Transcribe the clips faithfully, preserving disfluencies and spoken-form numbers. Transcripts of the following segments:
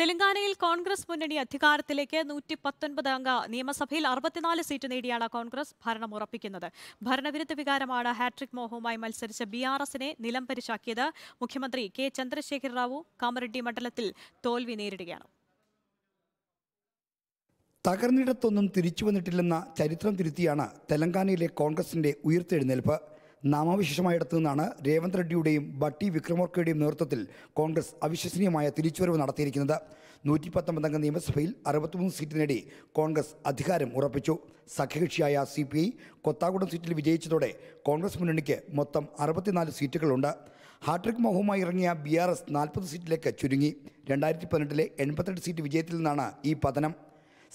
Telanganail Congress Munani Adhikarthilekku നൂറ്റി പത്തൊൻപത് അംഗ നിയമസഭയിൽ അറുപത്തിനാല് സീറ്റ് നേടിയാണ് കോൺഗ്രസ് ഭരണം ഉറപ്പിക്കുന്നത്. ഭരണവിരുദ്ധ വികാരമാണ് ഹാട്രിക് മോഹവുമായി മത്സരിച്ച ബി ആർ എസിനെ നിലംപരിശാക്കിയത്. മുഖ്യമന്ത്രി കെ ചന്ദ്രശേഖർ റാവു കാമറെഡ്ഡി മണ്ഡലത്തിൽ തോൽവി നേരിടുകയാണ്. തകർന്നിടത്തൊന്നും തിരിച്ചു വന്നിട്ടില്ലെന്ന ചരിത്രം തിരുത്തിയാണ് തെലങ്കാനയിലെ കോൺഗ്രസിന്റെ ഉയർത്തെഴുന്നേൽപ്പ്. നാമവിശേഷമായിടത്തു നിന്നാണ് രേവന്ത് റെഡ്ഡിയുടെയും ബട്ടി വിക്രമോർക്കയുടെയും നേതൃത്വത്തിൽ കോൺഗ്രസ് അവിശ്വസനീയമായ തിരിച്ചുവരവ് നടത്തിയിരിക്കുന്നത്. നൂറ്റി പത്തൊമ്പത് അംഗ നിയമസഭയിൽ അറുപത്തിമൂന്ന് സീറ്റ് നേടി കോൺഗ്രസ് അധികാരം ഉറപ്പിച്ചു. സഖ്യകക്ഷിയായ സി പി ഐ കൊത്താകുടം സീറ്റിൽ വിജയിച്ചതോടെ കോൺഗ്രസ് മുന്നണിക്ക് മൊത്തം അറുപത്തിനാല് സീറ്റുകളുണ്ട്. ഹാട്രിക് മോഹവുമായി ഇറങ്ങിയ ബി ആർ എസ് നാൽപ്പത് സീറ്റിലേക്ക് ചുരുങ്ങി. രണ്ടായിരത്തി പതിനെട്ടിലെ എൺപത്തെട്ട് സീറ്റ് വിജയത്തിൽ നിന്നാണ് ഈ പതനം.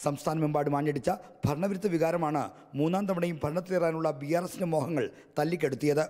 സംസ്ഥാനമെമ്പാടും ആഞ്ഞടിച്ച ഭരണവിരുദ്ധ വികാരമാണ് മൂന്നാം തവണയും ഭരണത്തിലേറാനുള്ള ബി ആർ എസിൻ്റെ മോഹങ്ങൾ തല്ലിക്കെടുത്തിയത്.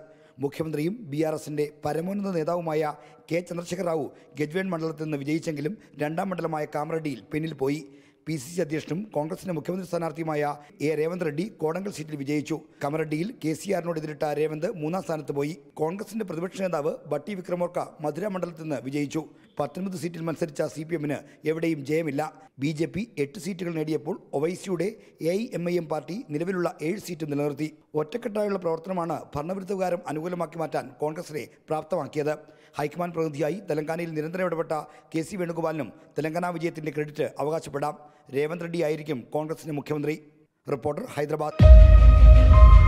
മുഖ്യമന്ത്രിയും ബി ആർ എസിൻ്റെ പരമോന്നത നേതാവുമായ കെ ചന്ദ്രശേഖർ റാവു ഗജ്വേൻ മണ്ഡലത്തിൽ നിന്ന് വിജയിച്ചെങ്കിലും രണ്ടാം മണ്ഡലമായ കാമറെഡ്ഡിയിൽ പിന്നിൽ പോയി. പി സി സി അധ്യക്ഷനും കോൺഗ്രസിൻ്റെ മുഖ്യമന്ത്രി സ്ഥാനാർത്ഥിയുമായ എ രേവന്ത് റെഡ്ഡി കോടങ്കൽ സീറ്റിൽ വിജയിച്ചു. കമറെഡ്ഡിയിൽ കെ സി ആറിനോട് എതിരിട്ട രേവന്ത് മൂന്നാം സ്ഥാനത്ത് പോയി. കോൺഗ്രസിൻ്റെ പ്രതിപക്ഷ നേതാവ് ബട്ടി വിക്രമോർക്ക മധുര മണ്ഡലത്തിൽ നിന്ന് വിജയിച്ചു. പത്തൊൻപത് സീറ്റിൽ മത്സരിച്ച സി പി എമ്മിന് എവിടെയും ജയമില്ല. ബി ജെ പി എട്ട് സീറ്റുകൾ നേടിയപ്പോൾ ഒവൈസിയുടെ A I M I M party നിലവിലുള്ള ഏഴ് സീറ്റ് നിലനിർത്തി. ഒറ്റക്കെട്ടായുള്ള പ്രവർത്തനമാണ് ഭരണവിരുദ്ധകാരം അനുകൂലമാക്കി മാറ്റാൻ കോൺഗ്രസിനെ പ്രാപ്തമാക്കിയത്. ഹൈക്കമാൻഡ് പ്രതിനിധിയായി തെലങ്കാനയിൽ നിരന്തരം ഇടപെട്ട കെ സി വേണുഗോപാലിനും തെലങ്കാന വിജയത്തിൻ്റെ ക്രെഡിറ്റ് അവകാശപ്പെടാം. രേവന്ത് റെഡ്ഡി ആയിരിക്കും കോൺഗ്രസിന്റെ മുഖ്യമന്ത്രി. റിപ്പോർട്ടർ ഹൈദരാബാദ്.